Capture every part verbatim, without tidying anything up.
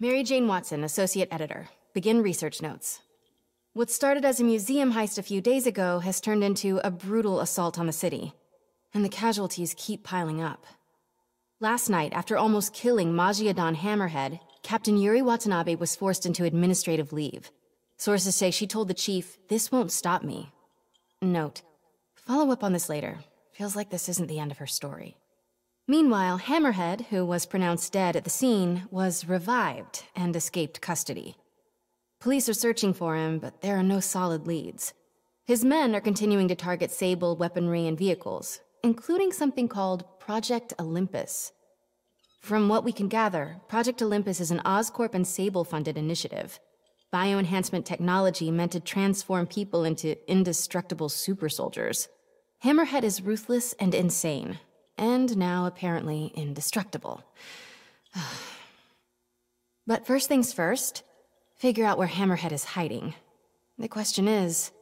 Mary Jane Watson, Associate Editor. Begin research notes. What started as a museum heist a few days ago has turned into a brutal assault on the city, and the casualties keep piling up. Last night, after almost killing Maji Adon Hammerhead, Captain Yuri Watanabe was forced into administrative leave. Sources say she told the chief, "This won't stop me." Note, follow up on this later. Feels like this isn't the end of her story. Meanwhile, Hammerhead, who was pronounced dead at the scene, was revived and escaped custody. Police are searching for him, but there are no solid leads. His men are continuing to target Sable, weaponry, and vehicles, including something called Project Olympus. From what we can gather, Project Olympus is an Oscorp and Sable-funded initiative. Bioenhancement technology meant to transform people into indestructible super soldiers. Hammerhead is ruthless and insane, and now apparently indestructible. But first things first, figure out where Hammerhead is hiding. The question is,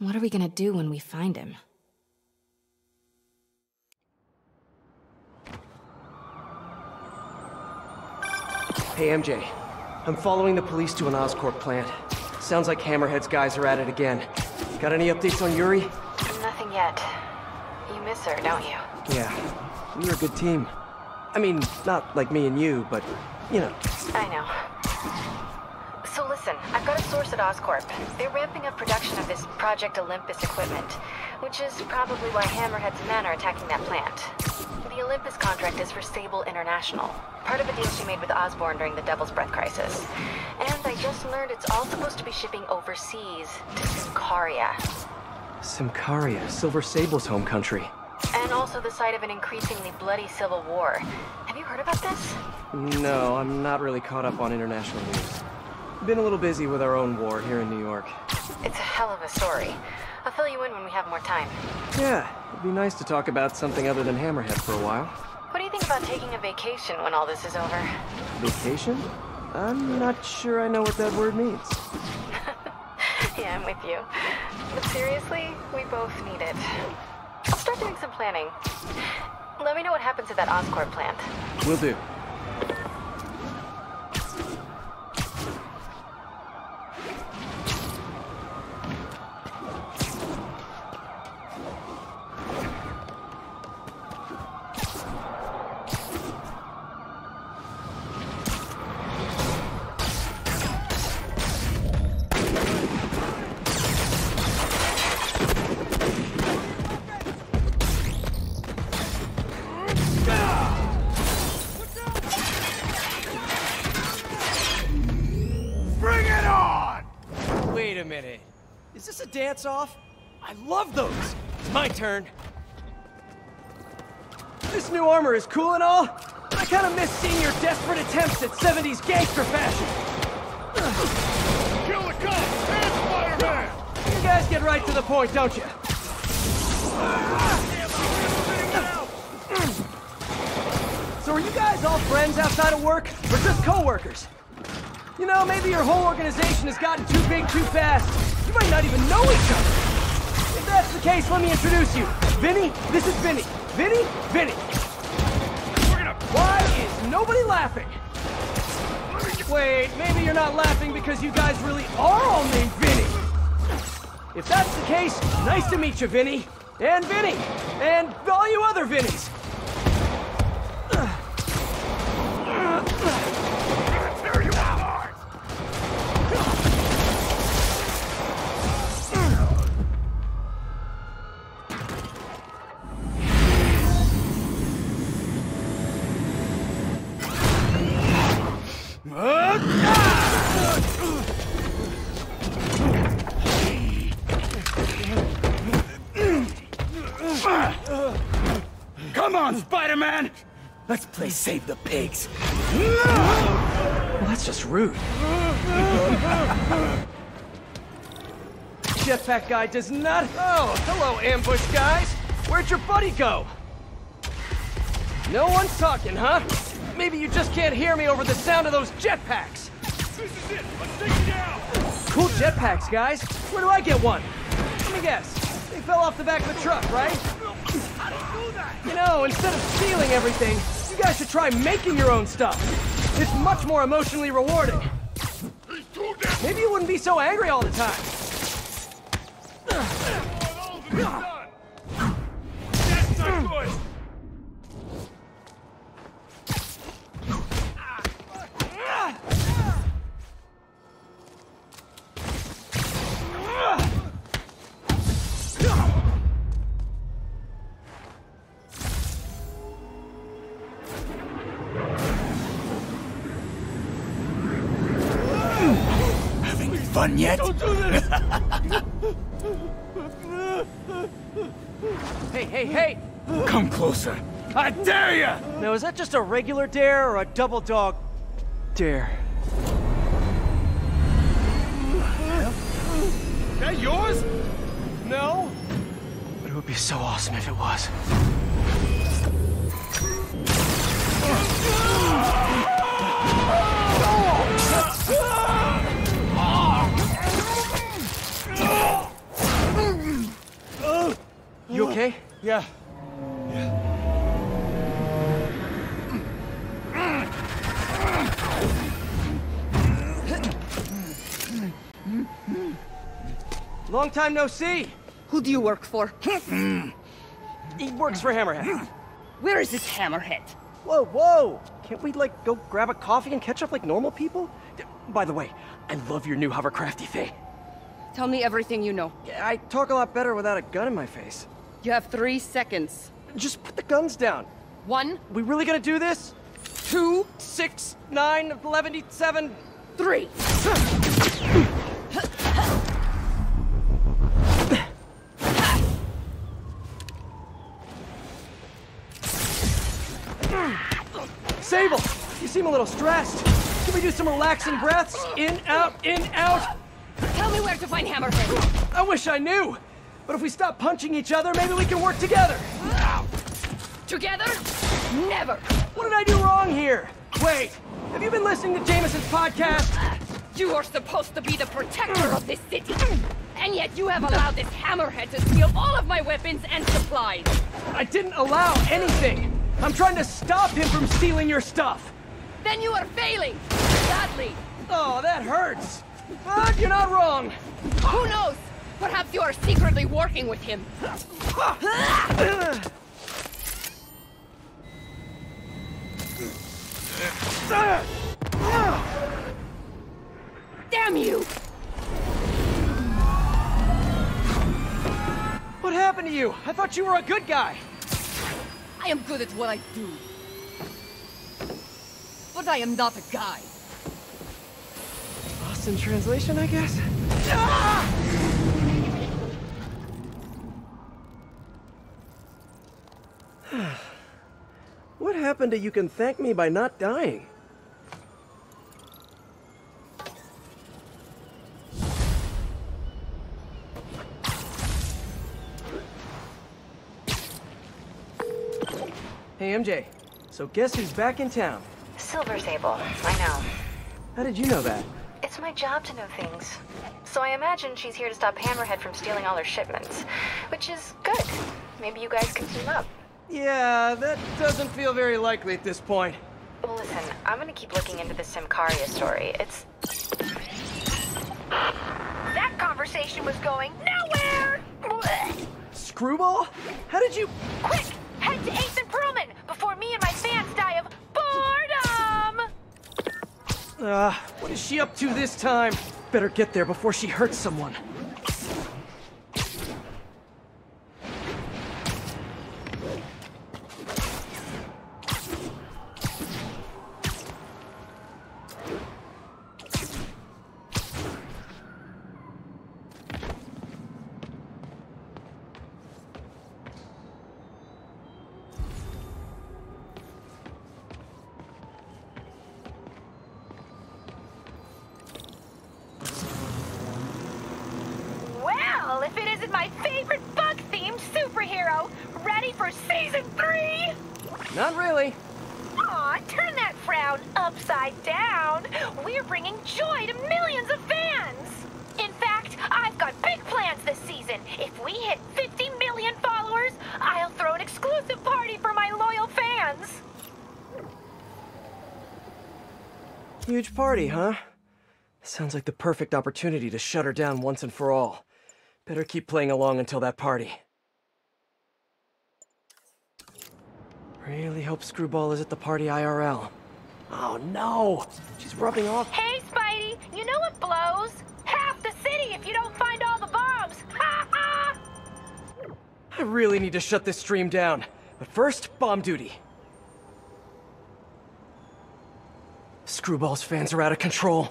what are we gonna do when we find him? Hey, M J. I'm following the police to an Oscorp plant. Sounds like Hammerhead's guys are at it again. Got any updates on Yuri? Nothing yet. You miss her, don't you? Yeah. We were a good team. I mean, not like me and you, but, you know. I know. So listen, I've got a source at Oscorp. They're ramping up production of this Project Olympus equipment, which is probably why Hammerhead's men are attacking that plant. The Olympus contract is for Sable International, part of a deal she made with Osborne during the Devil's Breath Crisis. And I just learned it's all supposed to be shipping overseas to Symkaria. Symkaria, Silver Sable's home country. And also the site of an increasingly bloody civil war. Have you heard about this? No, I'm not really caught up on international news. Been a little busy with our own war here in New York. It's a hell of a story. I'll fill you in when we have more time. Yeah, it'd be nice to talk about something other than Hammerhead for a while. What do you think about taking a vacation when all this is over? Vacation? I'm not sure I know what that word means. Yeah, I'm with you. But seriously, we both need it. I'll start doing some planning. Let me know what happens at that Oscorp plant. Will do. Dance off? I love those! It's my turn! This new armor is cool and all, but I kinda miss seeing your desperate attempts at seventies gangster fashion! Kill the cops! And Spider-Man! You guys get right to the point, don't you? So are you guys all friends outside of work, or just co-workers? You know, maybe your whole organization has gotten too big too fast. You might not even know each other. If that's the case, let me introduce you. Vinny, this is Vinny. Vinny, Vinny. We're gonna... Why is nobody laughing? Wait, maybe you're not laughing because you guys really are all named Vinny. If that's the case, nice to meet you, Vinny. And Vinny. And all you other Vinnies. Spider-Man! Let's play Save the Pigs. Well, that's just rude. Jetpack guy does not... Oh, hello, ambush guys. Where'd your buddy go? No one's talking, huh? Maybe you just can't hear me over the sound of those jetpacks. This is it. Let's take it down. Cool jetpacks, guys. Where do I get one? Let me guess. They fell off the back of the truck, right? You know, instead of stealing everything, you guys should try making your own stuff. It's much more emotionally rewarding. Maybe you wouldn't be so angry all the time. That's not good. Fun yet? Don't do this! Hey, hey, hey! Come closer! I dare you! Now, is that just a regular dare or a double dog dare? Is that yours? No? But it would be so awesome if it was. You okay? Yeah. Yeah. Long time no see. Who do you work for? He works for Hammerhead. Where is this Hammerhead? Whoa, whoa! Can't we, like, go grab a coffee and catch up like normal people? By the way, I love your new hovercrafty thing. Tell me everything you know. I talk a lot better without a gun in my face. You have three seconds. Just put the guns down. One. We really gonna do this? Two, six, nine, eleven, seven, three. Sable, you seem a little stressed. Can we do some relaxing breaths? In, out, in, out. Tell me where to find Hammerhead. I wish I knew. But if we stop punching each other, maybe we can work together! Together? Never! What did I do wrong here? Wait, have you been listening to Jameson's podcast? You are supposed to be the protector of this city! And yet you have allowed this Hammerhead to steal all of my weapons and supplies! I didn't allow anything! I'm trying to stop him from stealing your stuff! Then you are failing! Badly! Oh, that hurts! But you're not wrong! Who knows? Perhaps you are secretly working with him. Damn you! What happened to you? I thought you were a good guy. I am good at what I do. But I am not a guy. Lost in translation, I guess? Ah! What happened to you can thank me by not dying? Hey, M J. So guess who's back in town? Silver Sable. I know. How did you know that? It's my job to know things. So I imagine she's here to stop Hammerhead from stealing all her shipments. Which is good. Maybe you guys can team up. Yeah, that doesn't feel very likely at this point. Well, listen, I'm gonna keep looking into the Symkaria story. It's... That conversation was going nowhere! Screwball? How did you... Quick! Head to Ace and Perlman before me and my fans die of boredom! Uh, what is she up to this time? Better get there before she hurts someone. Huge party, huh? Sounds like the perfect opportunity to shut her down once and for all. Better keep playing along until that party. Really hope Screwball is at the party I R L. Oh no! She's rubbing off- Hey, Spidey! You know what blows? Half the city if you don't find all the bombs! Ha ha! I really need to shut this stream down. But first, bomb duty. Screwball's fans are out of control.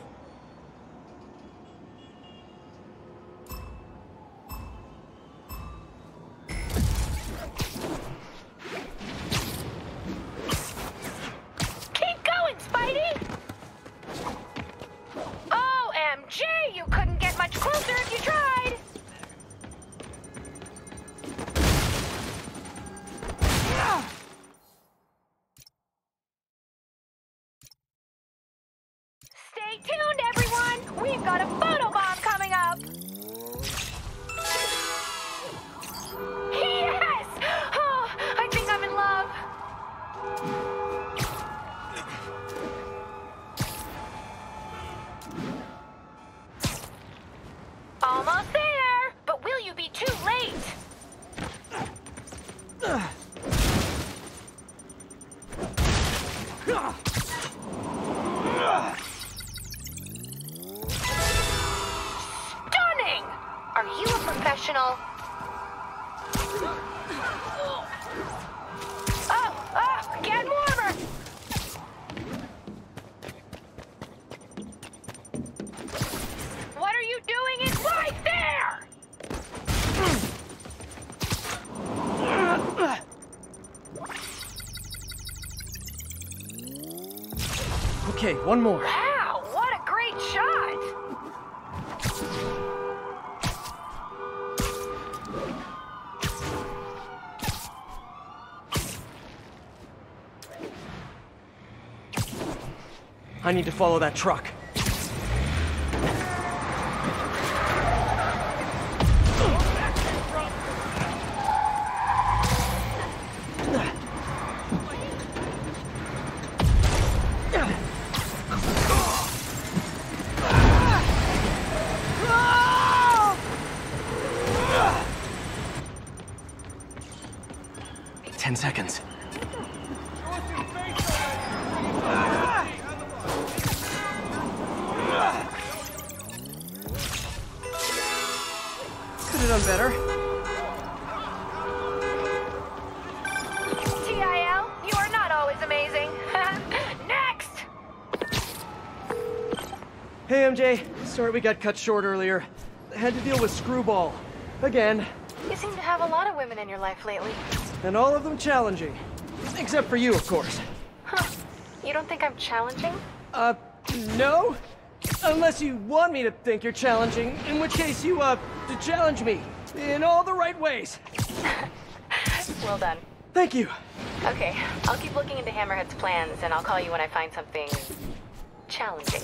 Okay, one more. Wow, what a great shot! I need to follow that truck. ten seconds. Could have done better. T I L, you are not always amazing. Next! Hey, M J. Sorry we got cut short earlier. I had to deal with Screwball. Again. You seem to have a lot of women in your life lately. And all of them challenging. Except for you, of course. Huh. You don't think I'm challenging? Uh, no? Unless you want me to think you're challenging, in which case you, uh, to challenge me. In all the right ways. Well done. Thank you. Okay, I'll keep looking into Hammerhead's plans, and I'll call you when I find something... challenging.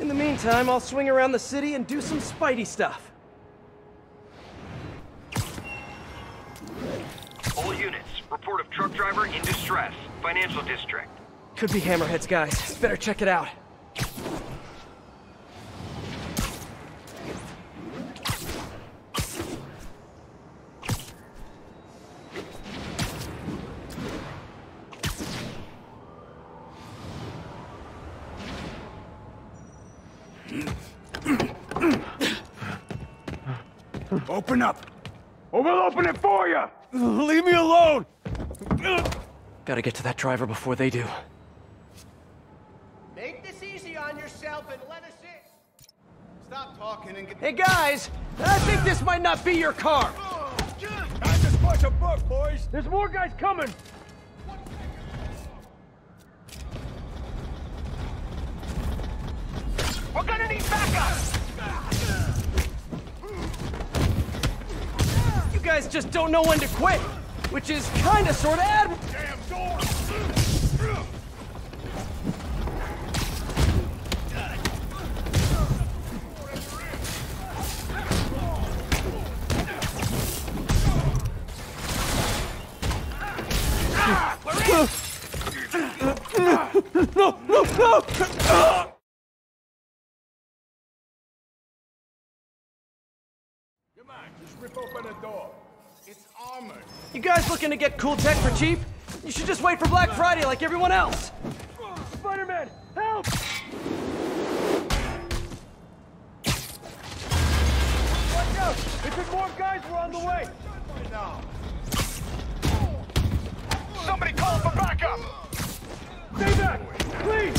In the meantime, I'll swing around the city and do some Spidey stuff. All units, report of truck driver in distress, financial district. Could be Hammerhead's guys. Better check it out. Open up, or we'll open it for you! Leave me alone! Gotta get to that driver before they do. Make this easy on yourself and let us in. Stop talking and get... Hey guys! I think this might not be your car! Time to push a book, boys! There's more guys coming! We're gonna need backup! You guys just don't know when to quit, which is kinda sorta admirable. Damn door! Ah, we're in. No, no, no! Come on, just rip open the door. It's armored. You guys looking to get cool tech for cheap? You should just wait for Black Friday like everyone else. Spider-Man, help! Watch out! If there's more guys were on the way! Somebody call for backup! Stay back! Please!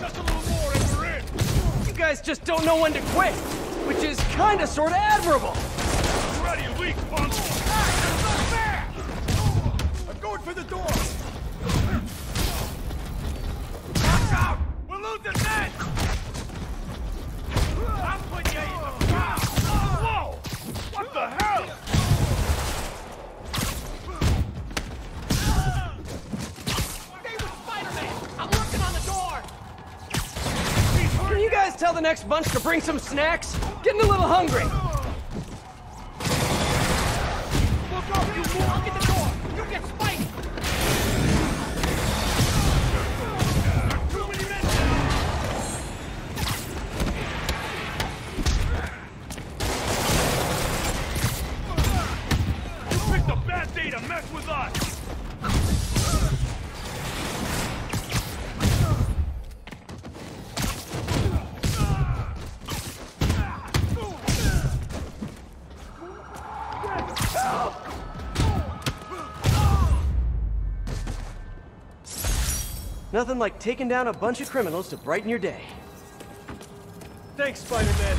Just a little more and we're in! You guys just don't know when to quit, which is kinda sorta admirable! Ready, weak, punk! Ah, that's not fair! I'm going for the door! Watch out! We're losing men! I'll put you in the ground! Whoa! What the hell? Can you guys tell the next bunch to bring some snacks? Getting a little hungry. Look up, you fool! I'll get the door! You get spiked! Too many men down! You picked a bad day to mess with us! Nothing like taking down a bunch of criminals to brighten your day. Thanks, Spider-Man.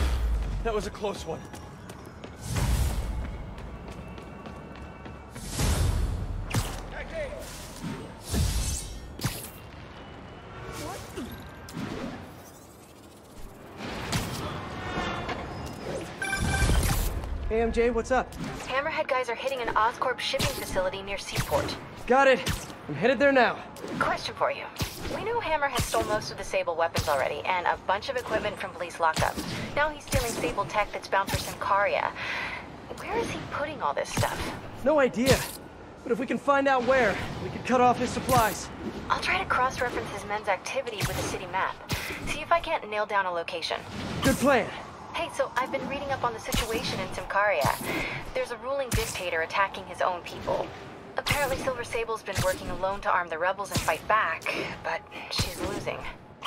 That was a close one. Hey, M J, what's up? Hammerhead guys are hitting an Oscorp shipping facility near Seaport. Got it. I'm headed there now. Question for you. We know Hammerhead stole most of the Sable weapons already, and a bunch of equipment from police lockup. Now he's stealing Sable tech that's bound for Symkaria. Where is he putting all this stuff? No idea. But if we can find out where, we could cut off his supplies. I'll try to cross-reference his men's activity with the city map. See if I can't nail down a location. Good plan. Hey, so I've been reading up on the situation in Symkaria. There's a ruling dictator attacking his own people. Apparently Silver Sable's been working alone to arm the rebels and fight back, but she's losing.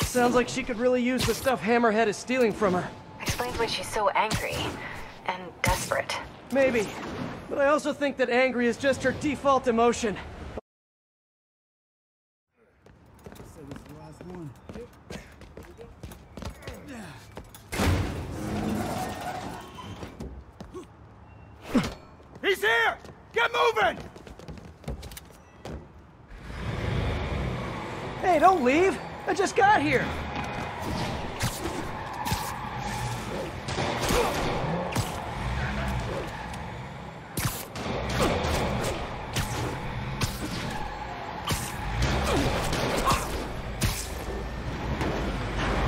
Sounds like she could really use the stuff Hammerhead is stealing from her. Explains why she's so angry and desperate. Maybe, but I also think that angry is just her default emotion. So this is the last one. He's here! Get moving! Hey, don't leave! I just got here!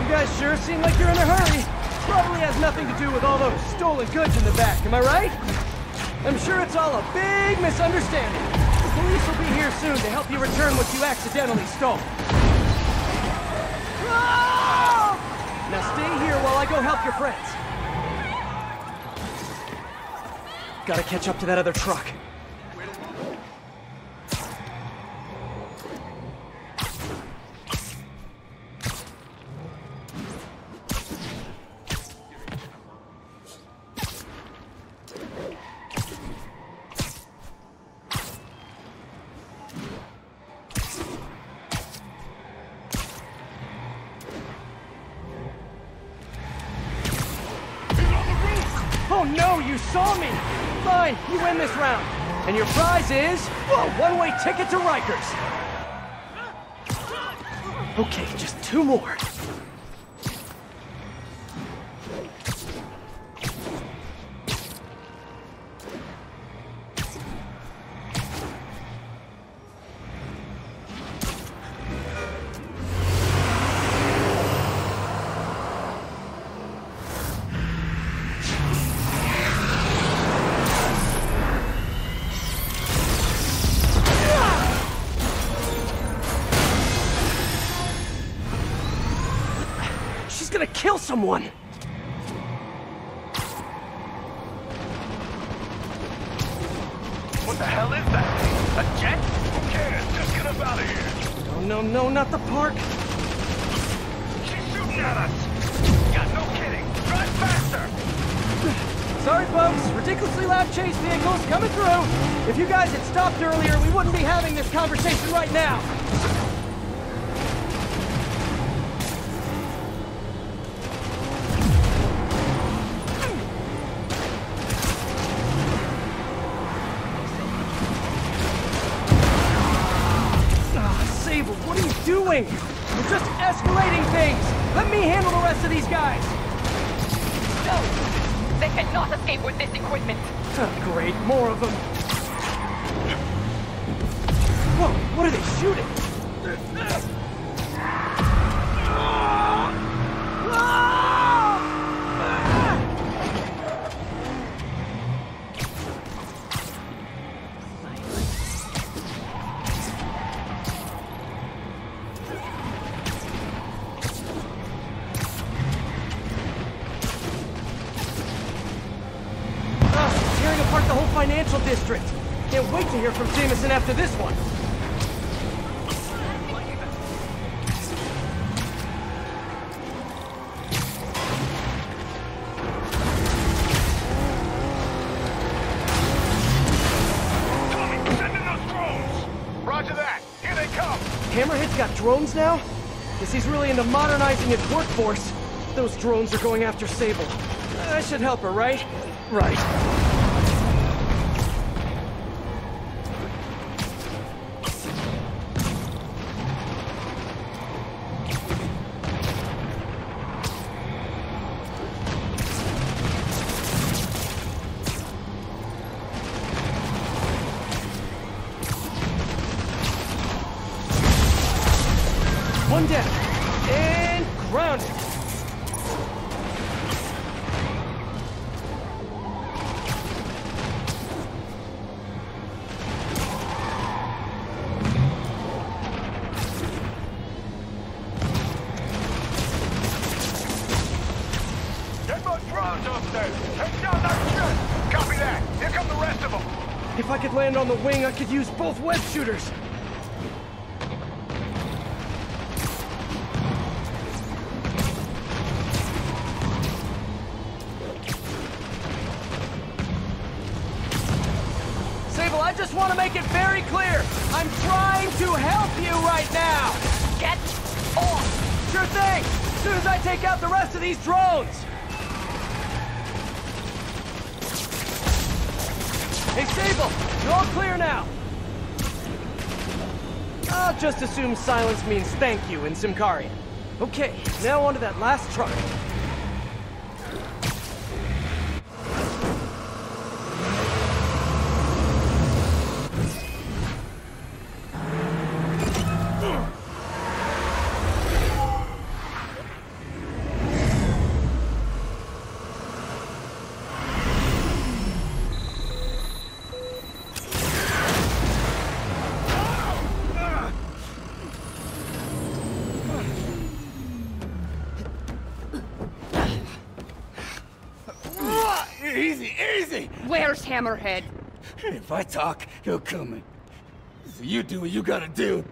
You guys sure seem like you're in a hurry. Probably has nothing to do with all those stolen goods in the back, am I right? I'm sure it's all a big misunderstanding. The police will be here soon to help you return what you accidentally stole. Now stay here while I go help your friends. Gotta catch up to that other truck. And your prize is a one-way ticket to Rikers. Okay, just two more. someone! What the hell is that? A jet? Who cares? Just get up out of here! No, no, no, not the park! She's shooting at us! Got no kidding! Drive faster! Sorry, folks. Ridiculously loud chase vehicles coming through! If you guys had stopped earlier, we wouldn't be having this conversation right now! We're just escalating things! Let me handle the rest of these guys! No! They cannot escape with this equipment! Oh, great, more of them! Whoa, what are they shooting? District. Can't wait to hear from Jameson after this one. Tommy, send in those drones! Roger that. Here they come. Hammerhead's got drones now? Guess he's really into modernizing his workforce. Those drones are going after Sable. That should help her, right? Right. On the wing, I could use both web shooters. Sable, I just want to make it very clear. I'm trying to help you right now. Get off. Sure thing. As soon as I take out the rest of these drones. Hey, Sable, you're all clear now. I'll just assume silence means thank you in Symkaria. Okay, now onto that last truck. Hammerhead. If I talk, he'll kill me. So you do what you gotta do.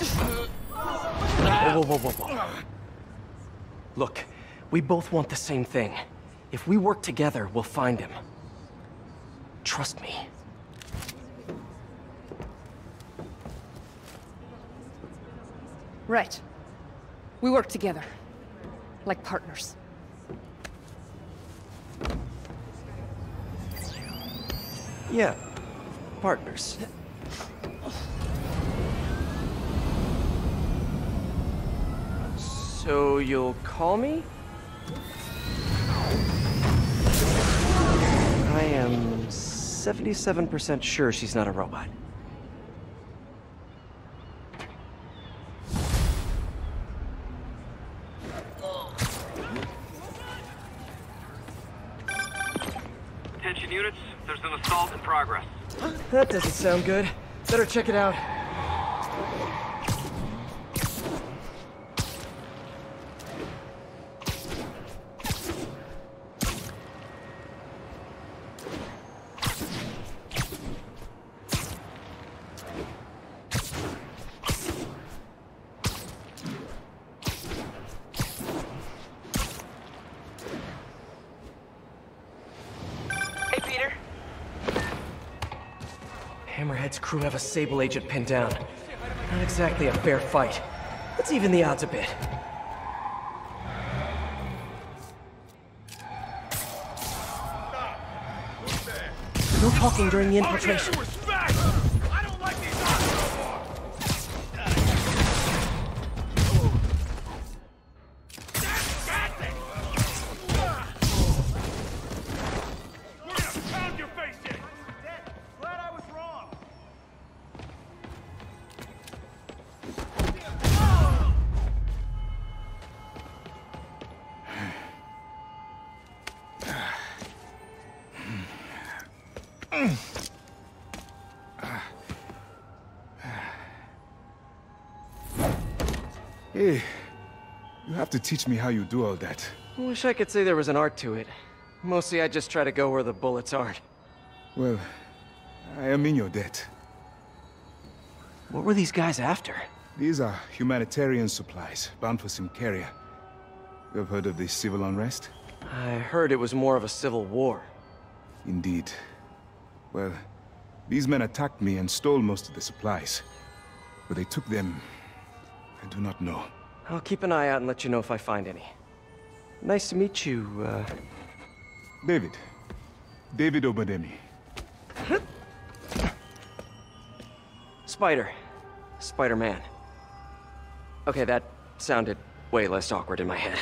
Whoa, whoa, whoa, whoa, whoa. Look, we both want the same thing. If we work together, we'll find him. Trust me. Right. We work together. Like partners. Yeah, partners. So you'll call me? I am seventy-seven percent sure she's not a robot. That doesn't sound good. Better check it out. Hammerhead's crew have a Sable agent pinned down. Not exactly a fair fight. Let's even the odds a bit. No talking during the infiltration. Hey, you have to teach me how you do all that. I wish I could say there was an art to it. Mostly I just try to go where the bullets aren't. Well, I am in your debt. What were these guys after? These are humanitarian supplies, bound for Symkaria. You have heard of the civil unrest? I heard it was more of a civil war. Indeed. Well, these men attacked me and stole most of the supplies. But they took them... I do not know. I'll keep an eye out and let you know if I find any. Nice to meet you, uh... David. David Obademi. Spider. Spider-Man. Okay, that sounded way less awkward in my head.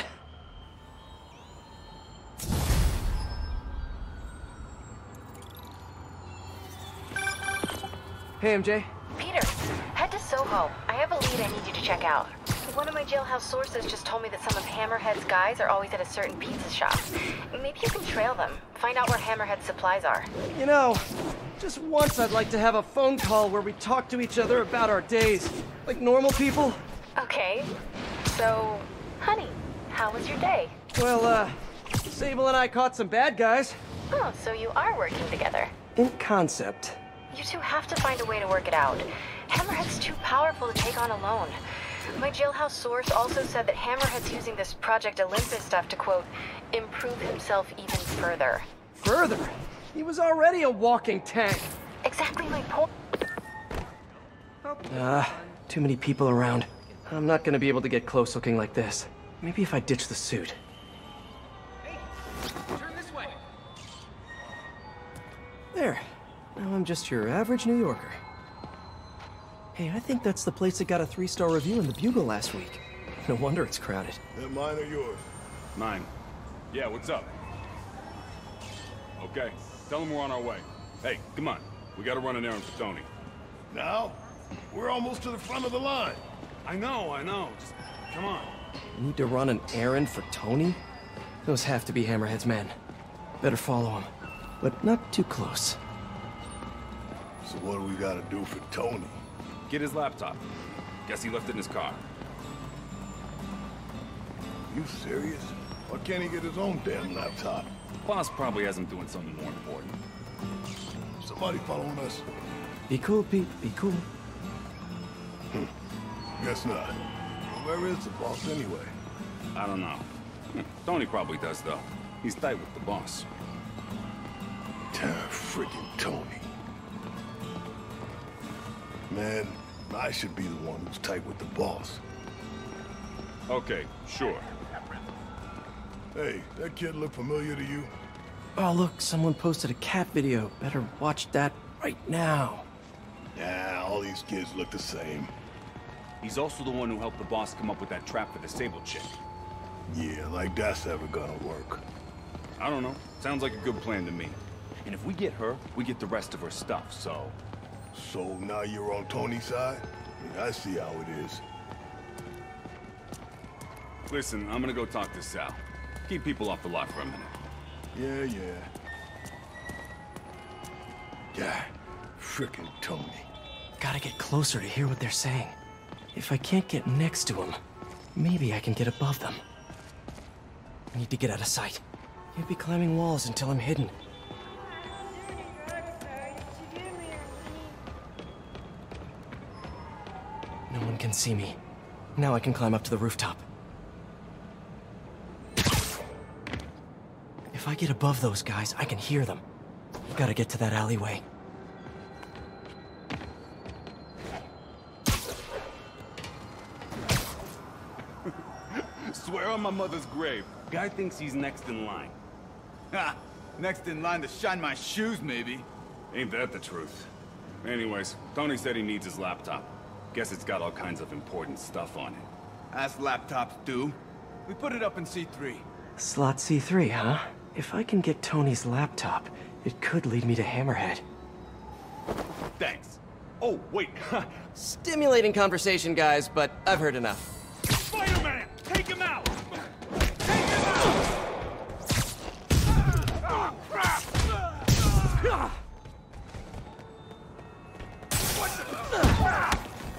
Hey, M J. Peter, head to Soho. I have a lead I need you to check out. One of my jailhouse sources just told me that some of Hammerhead's guys are always at a certain pizza shop. Maybe you can trail them. Find out where Hammerhead's supplies are. You know, just once I'd like to have a phone call where we talk to each other about our days. Like normal people. Okay. So, honey, how was your day? Well, uh, Sable and I caught some bad guys. Oh, so you are working together. In concept. You two have to find a way to work it out. Hammerhead's too powerful to take on alone. My jailhouse source also said that Hammerhead's using this Project Olympus stuff to, quote, improve himself even further. Further? He was already a walking tank. Exactly my point. Ah, uh, too many people around. I'm not gonna be able to get close looking like this. Maybe if I ditch the suit. Hey, turn this way. There. Now I'm just your average New Yorker. Hey, I think that's the place that got a three-star review in the Bugle last week. No wonder it's crowded. They're mine or yours? Mine. Yeah, what's up? Okay, tell them we're on our way. Hey, come on. We gotta run an errand for Tony. Now? We're almost to the front of the line. I know, I know. Just come on. You need to run an errand for Tony? Those have to be Hammerhead's men. Better follow him, but not too close. So what do we gotta do for Tony? Get his laptop. Guess he left it in his car. You serious? Why can't he get his own damn laptop? Boss probably has him doing something more important. Somebody following us? Be cool, Pete. Be cool. Hmm. Guess not. Well, where is the boss anyway? I don't know. Tony probably does, though. He's tight with the boss. Damn freaking Tony. Man, I should be the one who's tight with the boss. Okay, sure. Hey, that kid look familiar to you? Oh, look, someone posted a cat video. Better watch that right now. Nah, all these kids look the same. He's also the one who helped the boss come up with that trap for the Sable chick. Yeah, like that's ever gonna work. I don't know. Sounds like a good plan to me. And if we get her, we get the rest of her stuff, so... So now you're on Tony's side? I see how it is. Listen, I'm gonna go talk to Sal. Keep people off the lot for a minute. Yeah, yeah. Yeah, frickin' Tony. Gotta get closer to hear what they're saying. If I can't get next to him, maybe I can get above them. I need to get out of sight. Can't be climbing walls until I'm hidden. No one can see me. Now I can climb up to the rooftop. If I get above those guys, I can hear them. I've got to get to that alleyway. swear on my mother's grave, guy thinks he's next in line. Ha! Next in line to shine my shoes, maybe. Ain't that the truth. Anyways, Tony said he needs his laptop. Guess it's got all kinds of important stuff on it. As laptops do. We put it up in C three. Slot C three, huh? If I can get Tony's laptop, it could lead me to Hammerhead. Thanks. Oh, wait. Stimulating conversation, guys, but I've heard enough. Spider-Man! Take him out! Take him out! Ah, crap! Ah. What the...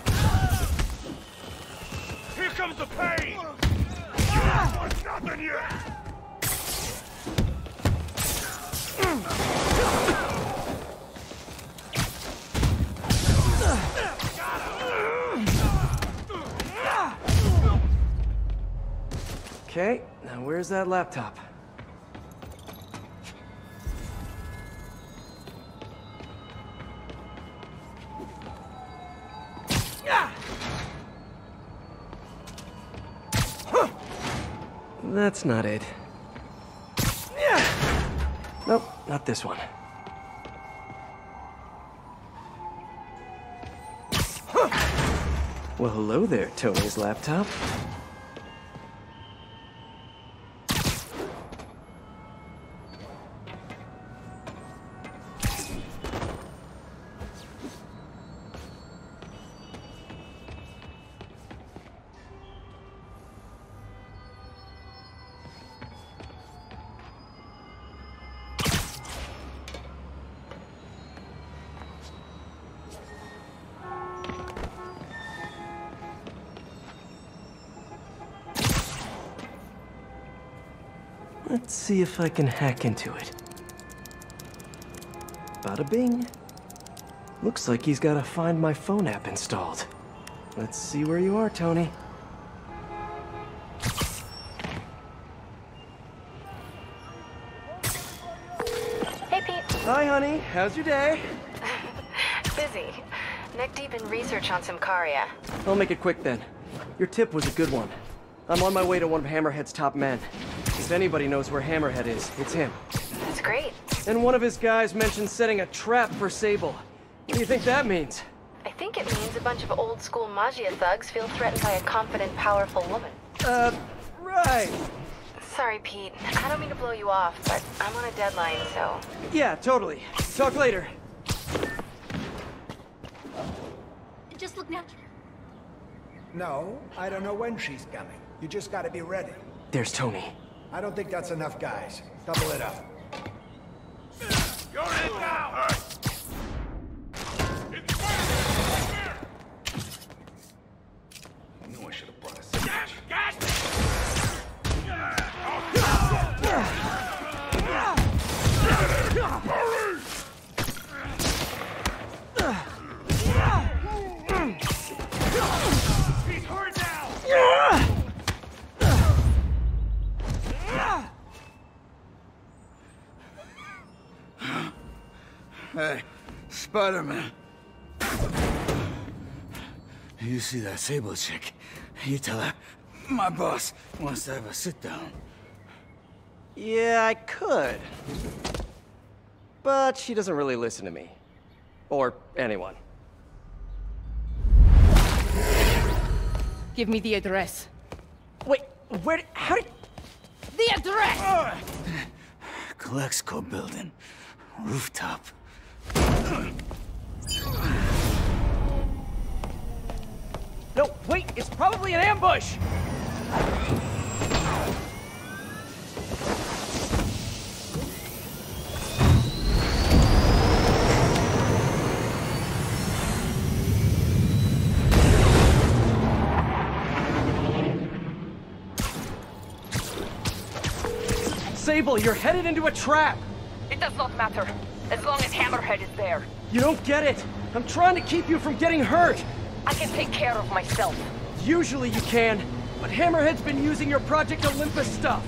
Ah. Here comes the pain! Ah. You haven't nothing yet! Okay, now where's that laptop? That's not it. Nope, not this one. Well, hello there, Tony's laptop. Let's see if I can hack into it. Bada bing. Looks like he's got a Find My Phone app installed. Let's see where you are, Tony. Hey, Pete. Hi, honey. How's your day? Busy. Neck deep in research on Symkaria. I'll make it quick then. Your tip was a good one. I'm on my way to one of Hammerhead's top men. If anybody knows where Hammerhead is, it's him. That's great. And one of his guys mentioned setting a trap for Sable. What do you think that means? I think it means a bunch of old-school Magia thugs feel threatened by a confident, powerful woman. Uh, right. Sorry, Pete. I don't mean to blow you off, but I'm on a deadline, so... Yeah, totally. Talk later. Just look natural. No, I don't know when she's coming. You just gotta be ready. There's Tony. I don't think that's enough, guys. Double it up. You're in now! It's fire! I knew I should have brought a sandwich. Gas! Gas! He's hurt now! Hey, Spider-Man. You see that Sable chick? You tell her my boss wants to have a sit-down. Yeah, I could. But she doesn't really listen to me. Or anyone. Give me the address. Wait, where did, how did... The address! Uh, Colexco building. Rooftop. No, wait, it's probably an ambush! Sable, you're headed into a trap! It does not matter. As long as Hammerhead is there. You don't get it! I'm trying to keep you from getting hurt! I can take care of myself. Usually you can, but Hammerhead's been using your Project Olympus stuff.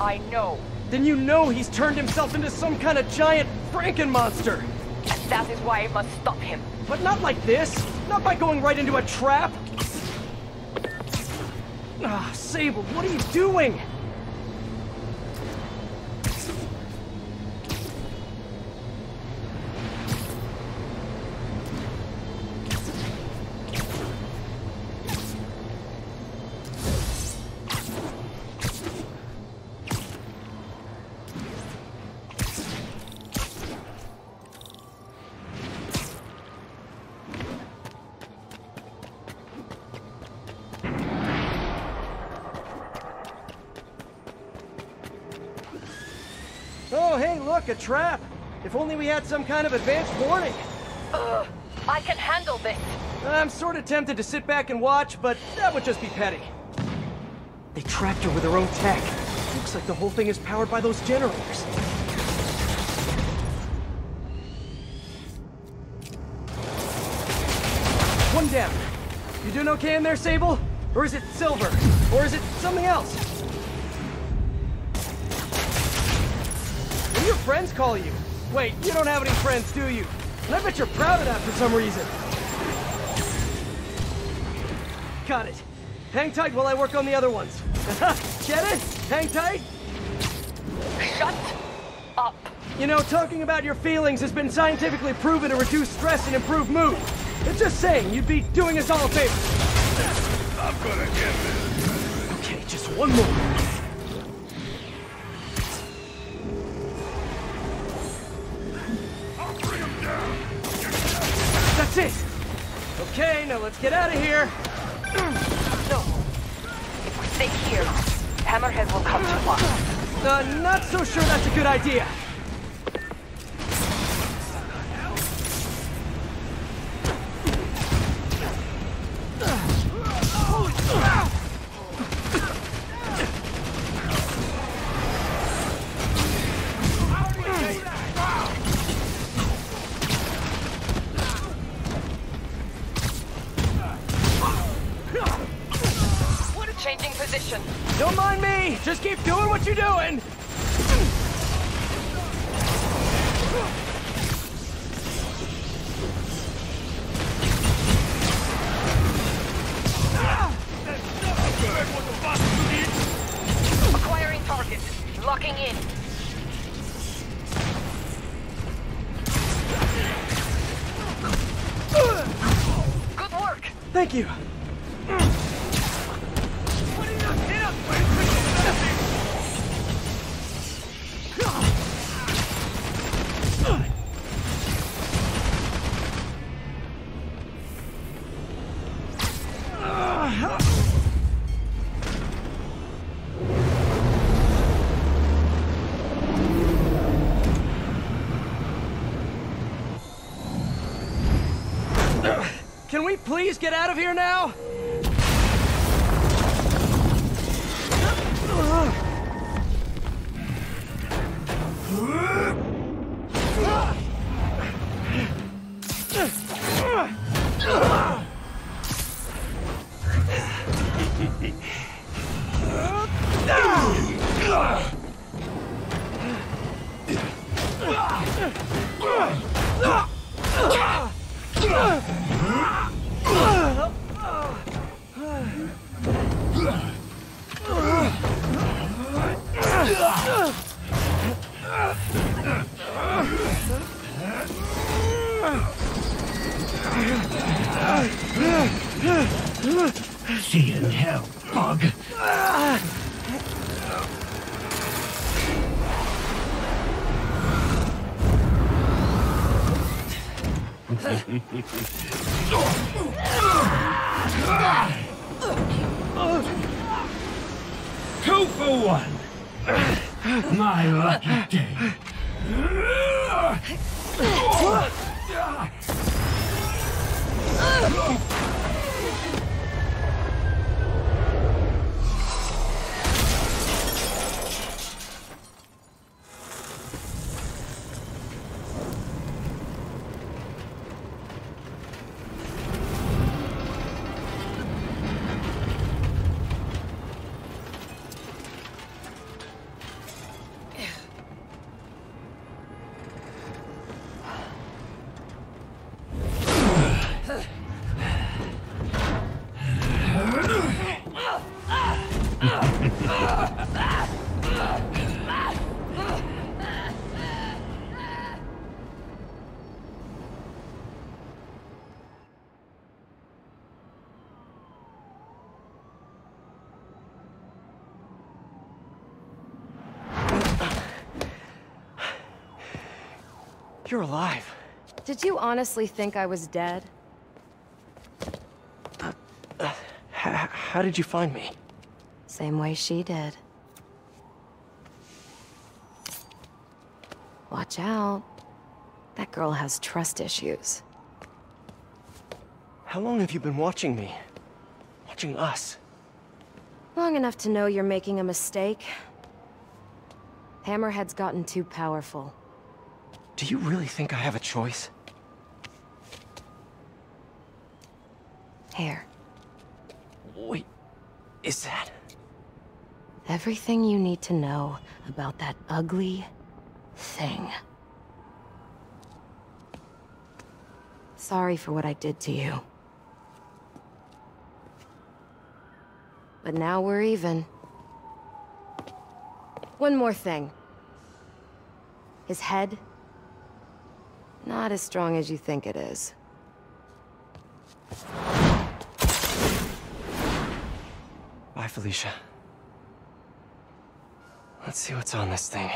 I know. Then you know he's turned himself into some kind of giant Franken-monster. And that is why I must stop him. But not like this! Not by going right into a trap! Ah, Sable, what are you doing? A trap. If only we had some kind of advanced warning. Uh, I can handle this. I'm sort of tempted to sit back and watch, but that would just be petty. They trapped her with her own tech. Looks like the whole thing is powered by those generators. One down. You doing okay in there, Sable? Or is it Silver? Or is it something else? Friends call you. Wait, you don't have any friends, do you? And I bet you're proud of that for some reason. Got it. Hang tight while I work on the other ones. Get it? Hang tight? Shut up. You know, talking about your feelings has been scientifically proven to reduce stress and improve mood. It's just saying you'd be doing us all a favor. I'm gonna get this. Okay, just one more. Okay, now let's get out of here. No. If we stay here, Hammerhead will come to us. Uh, not so sure that's a good idea. Please get out of here now! You're alive. Did you honestly think I was dead? Uh, uh, how, how did you find me? Same way she did. Watch out. That girl has trust issues. How long have you been watching me? Watching us? Long enough to know you're making a mistake. Hammerhead's gotten too powerful. Do you really think I have a choice? Here. Wait, is that... everything you need to know about that ugly thing. Sorry for what I did to you. But now we're even. One more thing. His head? Not as strong as you think it is. Bye, Felicia. Let's see what's on this thing.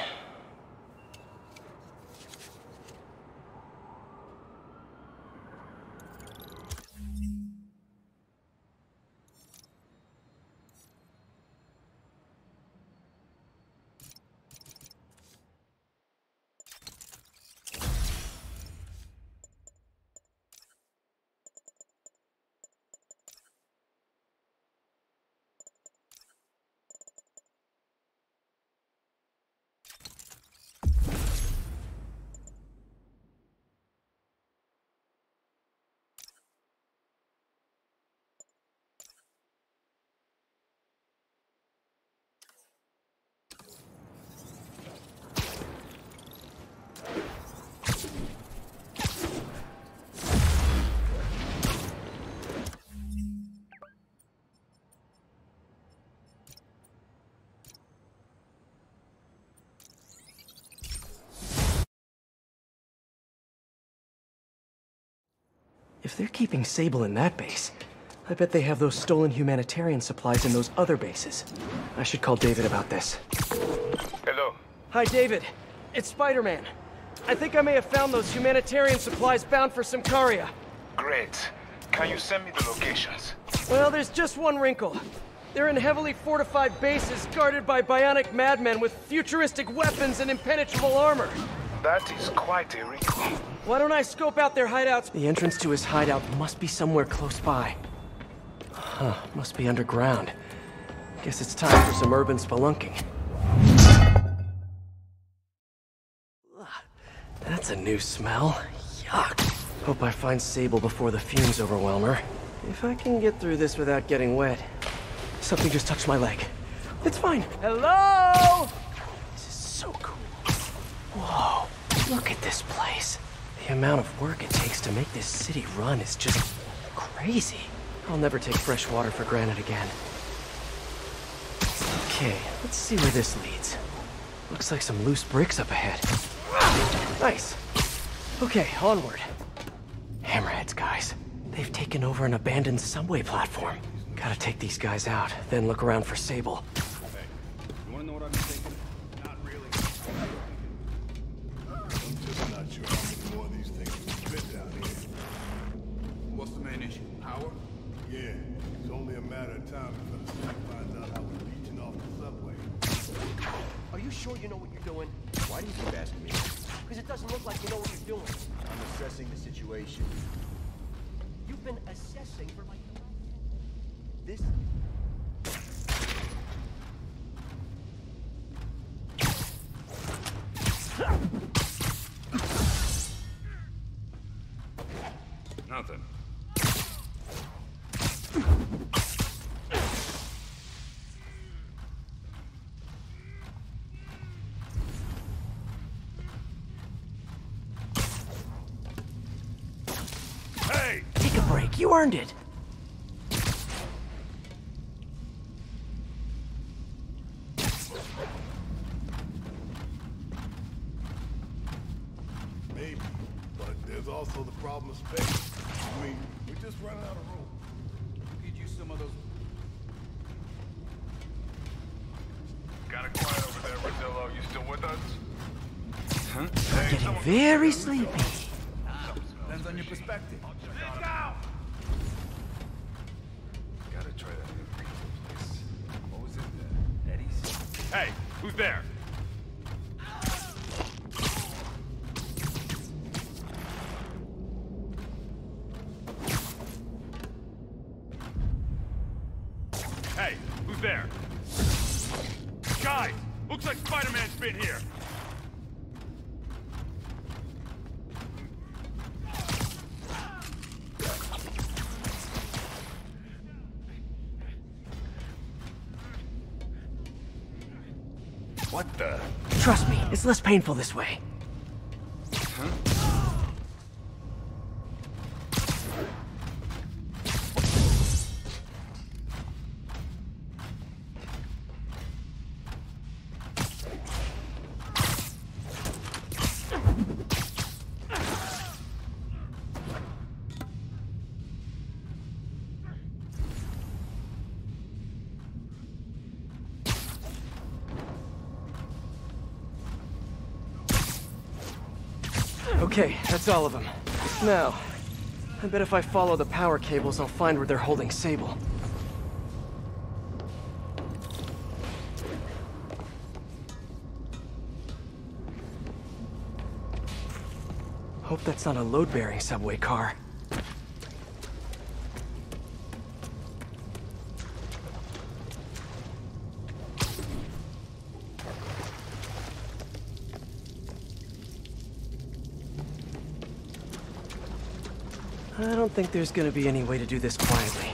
If they're keeping Sable in that base, I bet they have those stolen humanitarian supplies in those other bases. I should call David about this. Hello. Hi, David. It's Spider-Man. I think I may have found those humanitarian supplies bound for Symkaria. Great. Can you send me the locations? Well, there's just one wrinkle. They're in heavily fortified bases guarded by bionic madmen with futuristic weapons and impenetrable armor. That is quite a wrinkle. Why don't I scope out their hideouts? The entrance to his hideout must be somewhere close by. Huh, must be underground. Guess it's time for some urban spelunking. That's a new smell. Yuck. Hope I find Sable before the fumes overwhelm her. If I can get through this without getting wet. Something just touched my leg. It's fine. Hello? This is so cool. Whoa, look at this place. The amount of work it takes to make this city run is just crazy. I'll never take fresh water for granted again. Okay, let's see where this leads. Looks like some loose bricks up ahead. Nice. Okay, onward. Hammerheads, guys. They've taken over an abandoned subway platform. Gotta take these guys out, then look around for Sable. Hey, you wanna know what I'm thinking? Yeah, it's only a matter of time until the site finds out how we're leeching off the subway. Are you sure you know what you're doing? Why do you keep asking me? Because it doesn't look like you know what you're doing. I'm assessing the situation. You've been assessing for like the last ten minutes. This... You earned it. Maybe, but there's also the problem of space. I mean, we just run out of room. We could use some of those. Got a quiet over there, Rosello. You still with us? Huh? Hey, someone very sleepy. Depends on your perspective. Sit down. Gotta try that new place. What was it? Eddie's. Hey, who's there? Hey, who's there? Guys, looks like Spider-Man's been here. What the? Trust me, it's less painful this way. Huh? Okay, that's all of them. Now, I bet if I follow the power cables, I'll find where they're holding Sable. Hope that's not a load-bearing subway car. I don't think there's gonna be any way to do this quietly.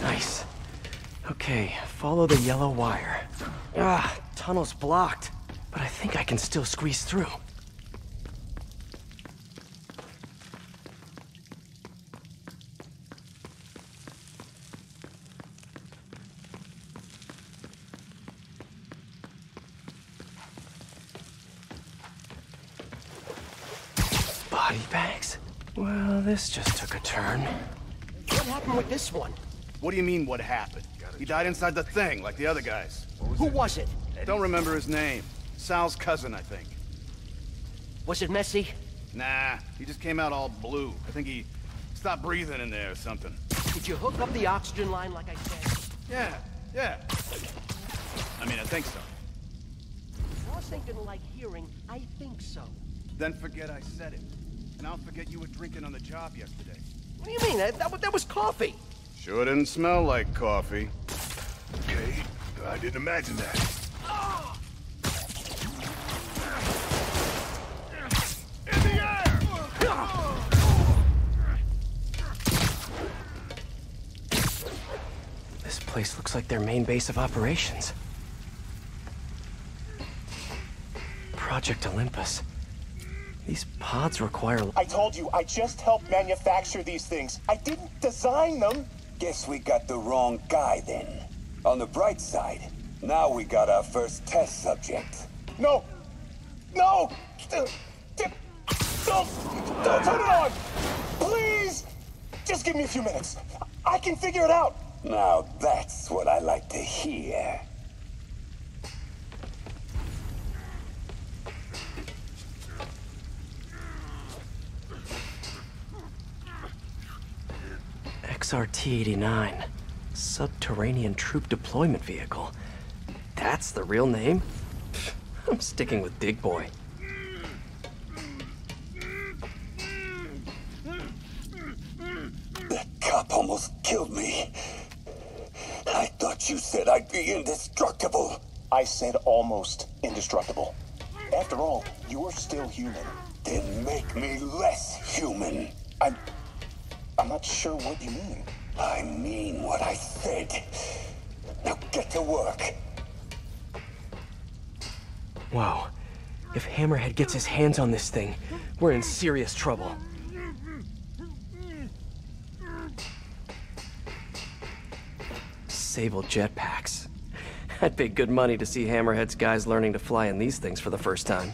Nice. Okay, follow the yellow wire. Ah, tunnel's blocked, but I think I can still squeeze through. Bags. Well, this just took a turn. What happened with this one? What do you mean, what happened? He died inside the thing, like the other guys. Was Who it? was it? I don't remember his name. Sal's cousin, I think. Was it messy? Nah, he just came out all blue. I think he stopped breathing in there or something. Did you hook up the oxygen line like I said? Yeah, yeah. I mean, I think so. Ross didn't like hearing, I think so. Then forget I said it. And I'll forget you were drinking on the job yesterday. What do you mean? That, that, that was coffee. Sure didn't smell like coffee. Okay, I didn't imagine that. Oh. In the air! This place looks like their main base of operations. Project Olympus. These pods require... I told you, I just helped manufacture these things. I didn't design them. Guess we got the wrong guy then. On the bright side, now we got our first test subject. No! No! Don't! Don't turn it on! Please! Just give me a few minutes. I can figure it out. Now that's what I like to hear. X R T eighty-nine, Subterranean Troop Deployment Vehicle. That's the real name? I'm sticking with Big Boy. That cop almost killed me. I thought you said I'd be indestructible. I said almost indestructible. After all, you're still human. Then make me less human. I'm... I'm not sure what you mean. I mean what I said. Now get to work. Wow. If Hammerhead gets his hands on this thing, we're in serious trouble. Sable jetpacks. I'd pay good money to see Hammerhead's guys learning to fly in these things for the first time.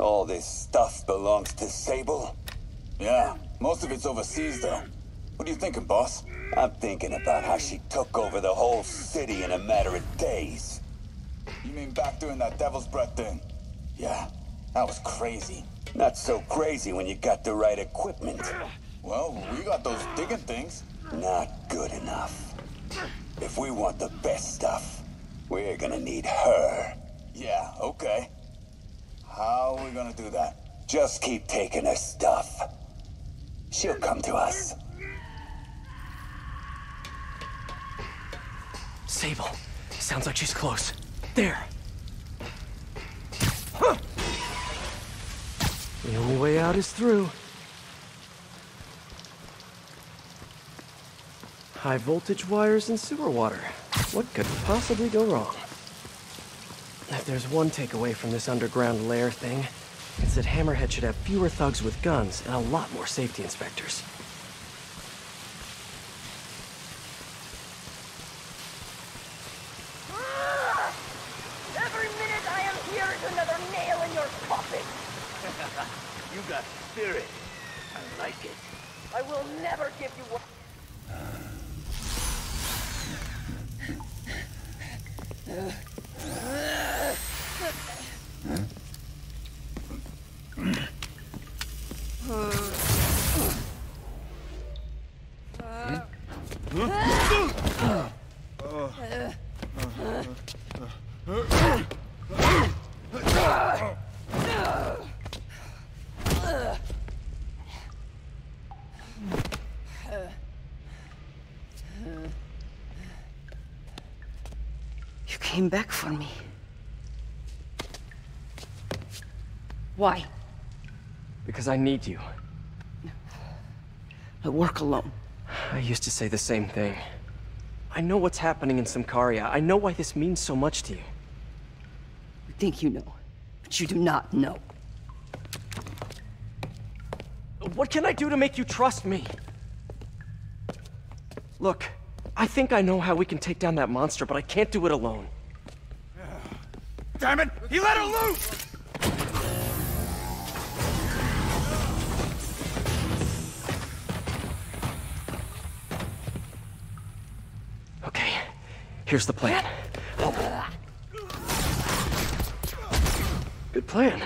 All this stuff belongs to Sable? Yeah, most of it's overseas, though. What are you thinking, boss? I'm thinking about how she took over the whole city in a matter of days. You mean back during that Devil's Breath thing? Yeah, that was crazy. Not so crazy when you got the right equipment. Well, we got those digging things. Not good enough. If we want the best stuff, we're gonna need her. Yeah, okay. How are we gonna do that? Just keep taking her stuff. She'll come to us. Sable. Sounds like she's close. There. Huh. The only way out is through. High voltage wires and sewer water. What could possibly go wrong? If there's one takeaway from this underground lair thing, it's that Hammerhead should have fewer thugs with guns and a lot more safety inspectors. Every minute I am here is another nail in your coffin. You got spirit. I like it. I will never give you one. Came back for me. Why? Because I need you. I work alone. I used to say the same thing. I know what's happening in Symkaria. I know why this means so much to you. You think you know, but you do not know. What can I do to make you trust me? Look, I think I know how we can take down that monster, but I can't do it alone. Damn it! He let her loose! Okay, here's the plan. Oh. Good plan.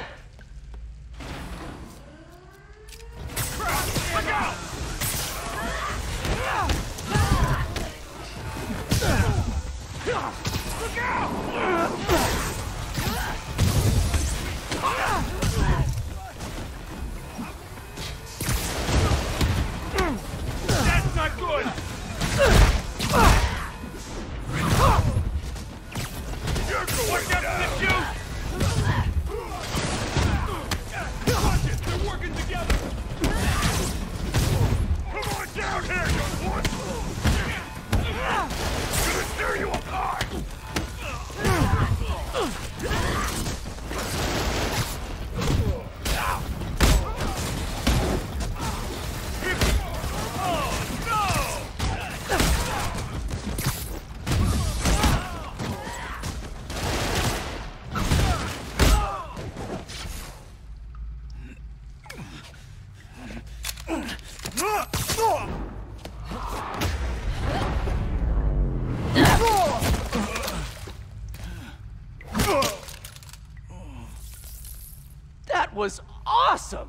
Was awesome!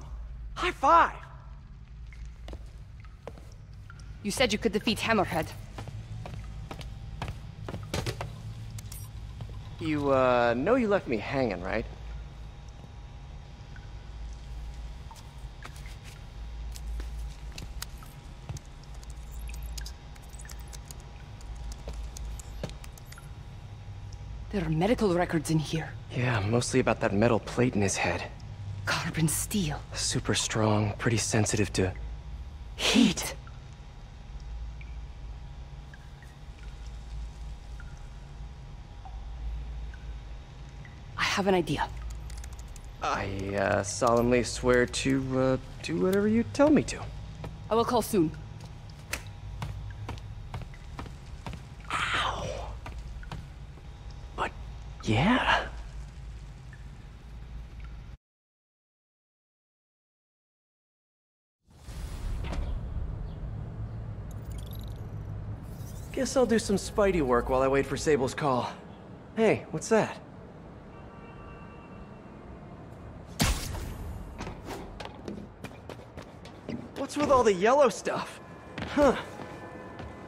High five! You said you could defeat Hammerhead. You, uh, know you left me hanging, right? There are medical records in here. Yeah, mostly about that metal plate in his head. Carbon steel. Super strong, pretty sensitive to... heat! I have an idea. I, uh, solemnly swear to, uh, do whatever you tell me to. I will call soon. Ow! But, yeah. Guess I'll do some Spidey work while I wait for Sable's call. Hey, what's that? What's with all the yellow stuff? Huh.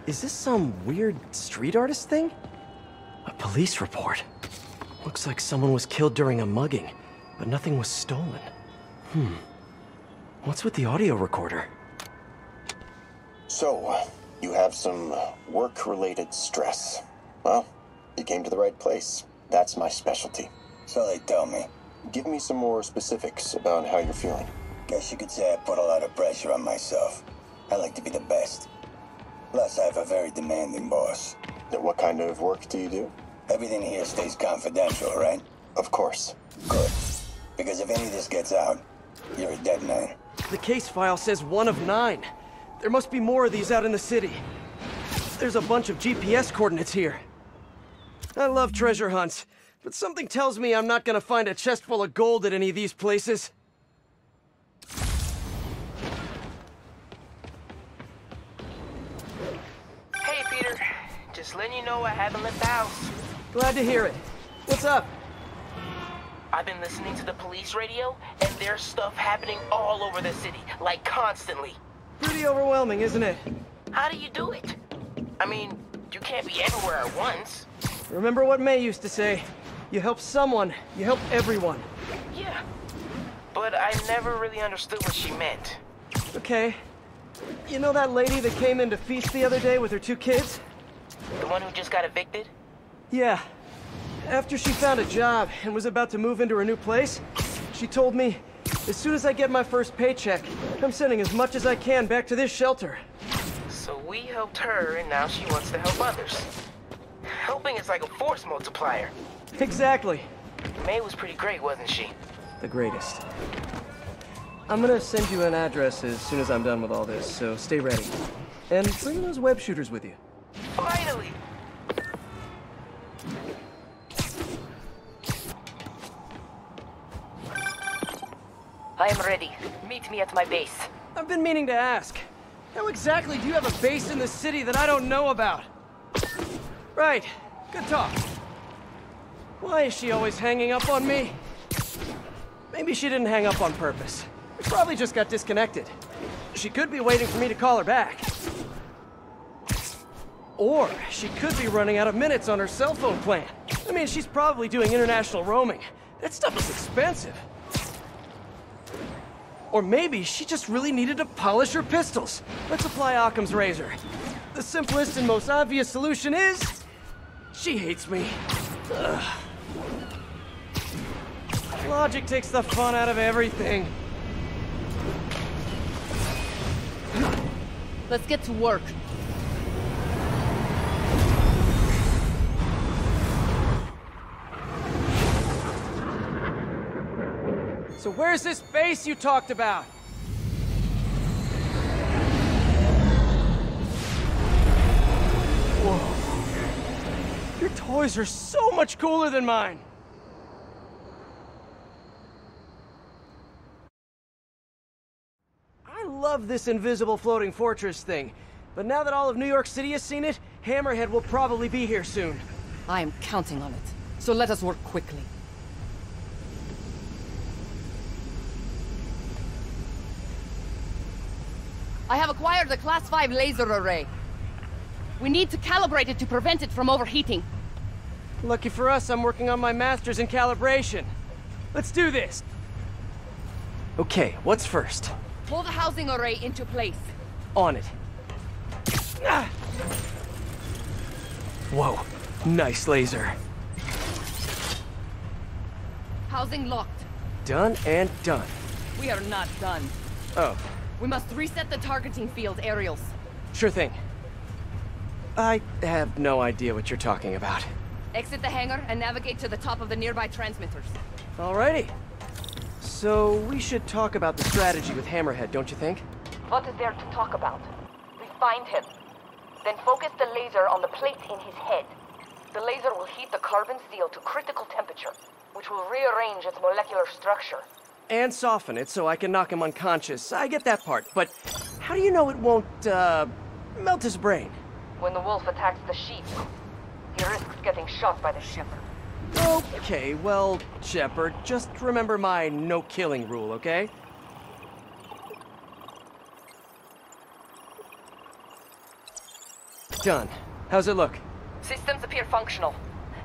Is this some weird street artist thing? A police report. Looks like someone was killed during a mugging, but nothing was stolen. Hmm. What's with the audio recorder? So, you have some work-related stress. Well, you came to the right place. That's my specialty. So they tell me. Give me some more specifics about how you're feeling. Guess you could say I put a lot of pressure on myself. I like to be the best. Plus, I have a very demanding boss. Then what kind of work do you do? Everything here stays confidential, right? Of course. Good. Because if any of this gets out, you're a dead man. The case file says one of nine. There must be more of these out in the city. There's a bunch of G P S coordinates here. I love treasure hunts, but something tells me I'm not gonna find a chest full of gold at any of these places. Hey, Peter. Just letting you know I haven't left the house. Glad to hear it. What's up? I've been listening to the police radio, and there's stuff happening all over the city, like constantly. Pretty overwhelming, isn't it? How do you do it? I mean, you can't be everywhere at once. Remember what May used to say. You help someone, you help everyone. Yeah, but I never really understood what she meant. Okay. You know that lady that came in to feast the other day with her two kids? The one who just got evicted? Yeah. After she found a job and was about to move into her new place, she told me, as soon as I get my first paycheck, I'm sending as much as I can back to this shelter. So we helped her, and now she wants to help others. Helping is like a force multiplier. Exactly. May was pretty great, wasn't she? The greatest. I'm gonna send you an address as soon as I'm done with all this, so stay ready. And bring those web shooters with you. Finally! I am ready. Meet me at my base. I've been meaning to ask. How exactly do you have a base in the city that I don't know about? Right. Good talk. Why is she always hanging up on me? Maybe she didn't hang up on purpose. We probably just got disconnected. She could be waiting for me to call her back. Or she could be running out of minutes on her cell phone plan. I mean, she's probably doing international roaming. That stuff is expensive. Or maybe she just really needed to polish her pistols. Let's apply Occam's razor. The simplest and most obvious solution is... she hates me. Ugh. Logic takes the fun out of everything. Let's get to work. So where's this base you talked about? Whoa. Your toys are so much cooler than mine. I love this invisible floating fortress thing, but now that all of New York City has seen it, Hammerhead will probably be here soon. I am counting on it, so let us work quickly. I have acquired a Class five laser array. We need to calibrate it to prevent it from overheating. Lucky for us, I'm working on my master's in calibration. Let's do this! Okay, what's first? Pull the housing array into place. On it. Ah! Whoa, nice laser. Housing locked. Done and done. We are not done. Oh. We must reset the targeting field, aerials. Sure thing. I have no idea what you're talking about. Exit the hangar and navigate to the top of the nearby transmitters. Alrighty. So, we should talk about the strategy with Hammerhead, don't you think? What is there to talk about? We find him. Then focus the laser on the plate in his head. The laser will heat the carbon steel to critical temperature, which will rearrange its molecular structure. And soften it so I can knock him unconscious. I get that part, but how do you know it won't, uh, melt his brain? When the wolf attacks the sheep, he risks getting shot by the shepherd. Okay, well, Shepherd, just remember my no-killing rule, okay? Done. How's it look? Systems appear functional.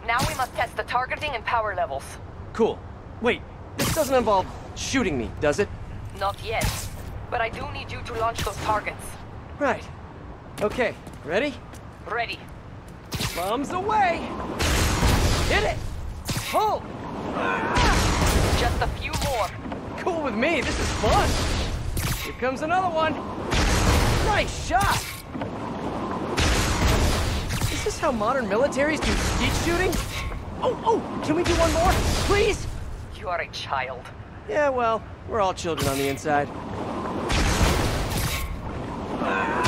Now we must test the targeting and power levels. Cool. Wait, this doesn't involve shooting me, does it? Not yet, but I do need you to launch those targets. Right. Okay, ready? Ready. Bombs away! Hit it! Pull! Ah! Just a few more. Cool with me, this is fun! Here comes another one! Nice shot! Is this how modern militaries do skeet shooting? Oh, oh! Can we do one more, please? You are a child. Yeah, well, we're all children on the inside. Ah!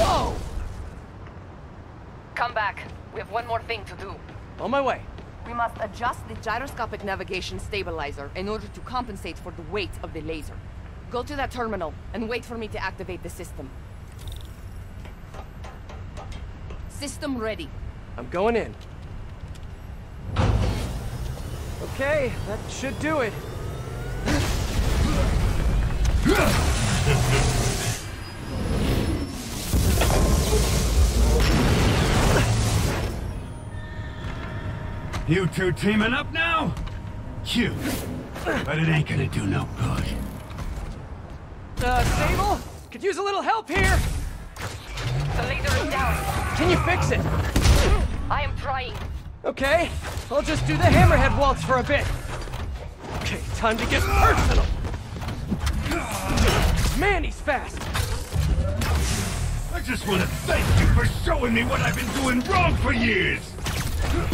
Whoa! Come back. We have one more thing to do. On my way. We must adjust the gyroscopic navigation stabilizer in order to compensate for the weight of the laser. Go to that terminal and wait for me to activate the system. System ready. I'm going in. Okay, that should do it. You two teaming up now? Cute. But it ain't gonna do no good. Uh, Sable? Could use a little help here! The laser is down. Can you fix it? I am trying. Okay, I'll just do the hammerhead waltz for a bit. Okay, time to get personal! Man, he's fast! I just wanna thank you for showing me what I've been doing wrong for years!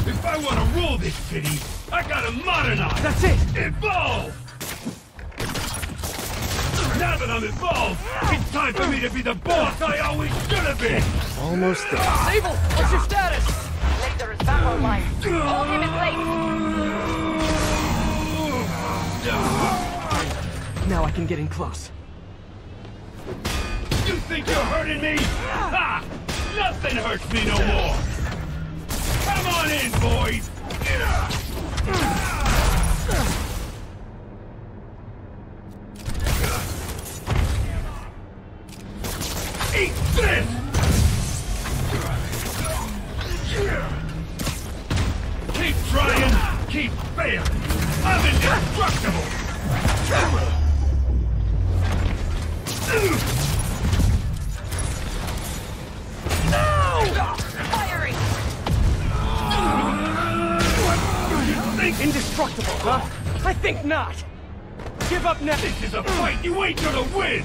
If I want to rule this city, I gotta modernize! That's it! Evolve! Now that I'm involved, it's time for me to be the boss I always should have been! Almost there. Sable, what's your status? Laser is back online. Hold him in place! Now I can get in close. You think you're hurting me? Ha! Nothing hurts me no more! Come on in, boys! Eat this! Keep trying, keep failing! I'm indestructible! No! Firing! Indestructible, huh? I think not! Give up now! This is a fight you ain't gonna win!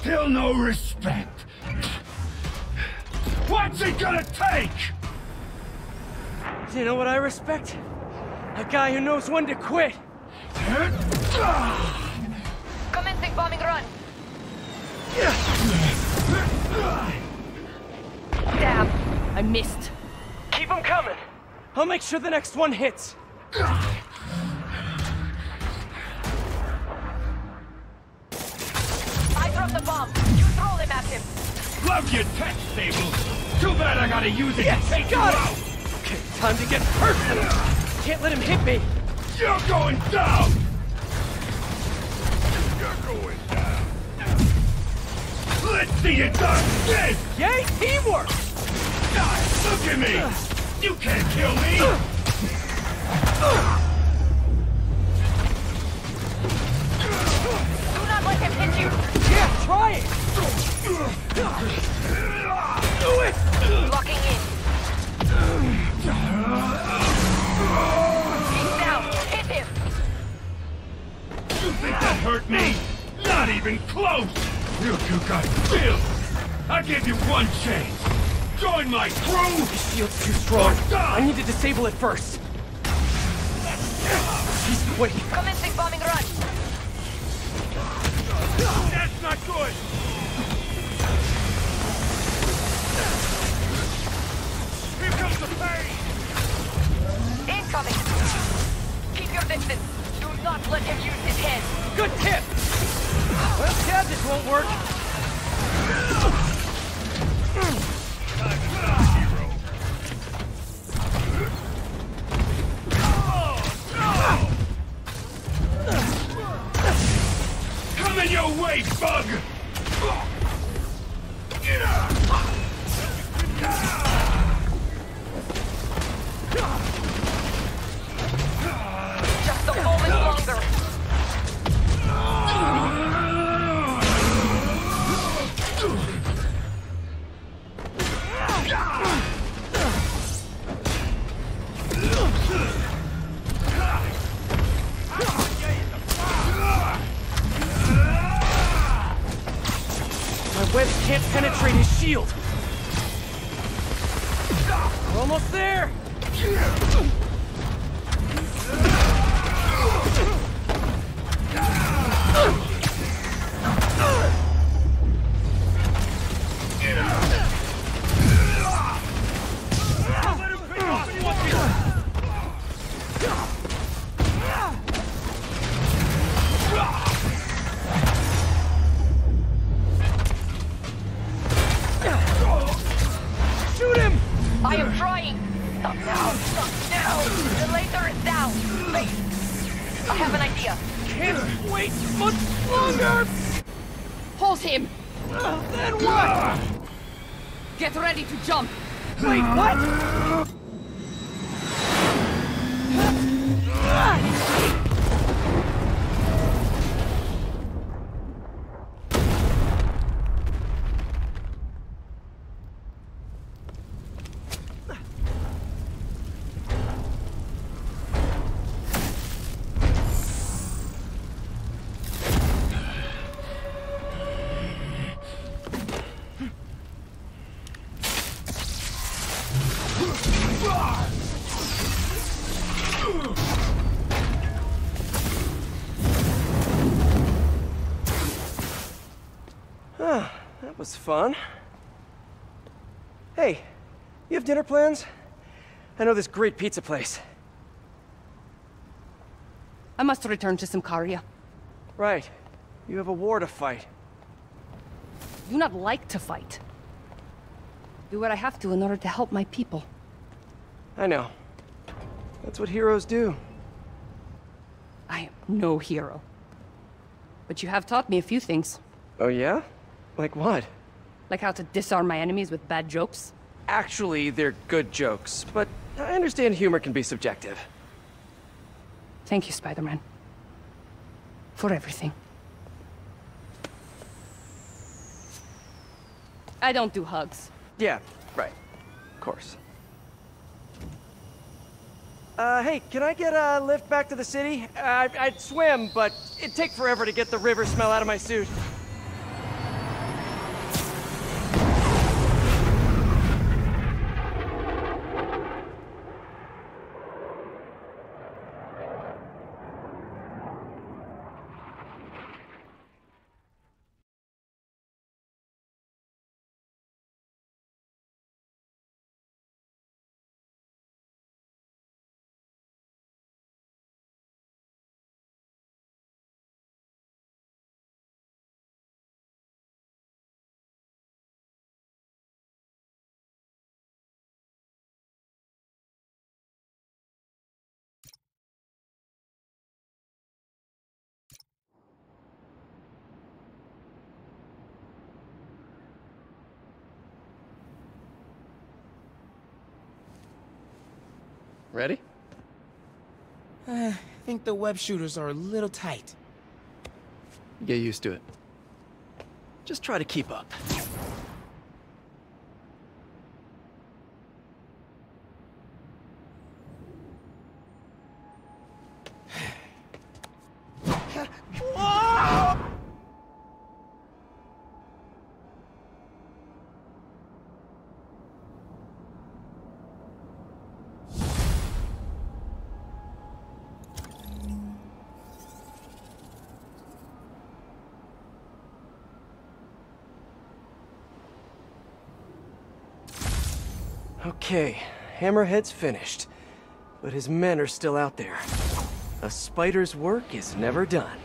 Still no respect! What's it gonna take? Do you know what I respect? A guy who knows when to quit! Commencing bombing run! Damn! I missed. Keep them coming! I'll make sure the next one hits! I dropped the bomb! You throw them at him! Love your tech, Sable! Too bad I gotta use it yes, to take got you out! It. Okay, time to get personal! Can't let him hit me! You're going down! You're going down! Let's see it done! Yes! Yay, teamwork! God, look at me! You can't kill me! Do not let him hit you! Yeah, try it! Do it! Locking in. He's down! Hit him! You think that hurt me? Not even close! You two guys killed! I give you one chance! Join my crew! The shield's too strong. I need to disable it first. He's quick. Commencing bombing run. That's not good! Here comes the pain! Incoming! Keep your distance! Do not let him use his head. Good tip! Well, yeah, this won't work. Coming your way, bug! Just a moment longer. My webs can't penetrate his shield. We're almost there. Was fun. Hey, you have dinner plans? I know this great pizza place. I must return to Symkaria. Right. You have a war to fight. I do not like to fight. Do what I have to in order to help my people. I know. That's what heroes do. I am no hero. But you have taught me a few things. Oh, yeah? Like what? Like how to disarm my enemies with bad jokes? Actually, they're good jokes, but I understand humor can be subjective. Thank you, Spider-Man. For everything. I don't do hugs. Yeah, right. Of course. Uh, hey, can I get a lift back to the city? Uh, I'd swim, but it'd take forever to get the river smell out of my suit. Ready? Uh, I think the web shooters are a little tight. Get used to it. Just try to keep up. Okay, Hammerhead's finished, but his men are still out there. A spider's work is never done.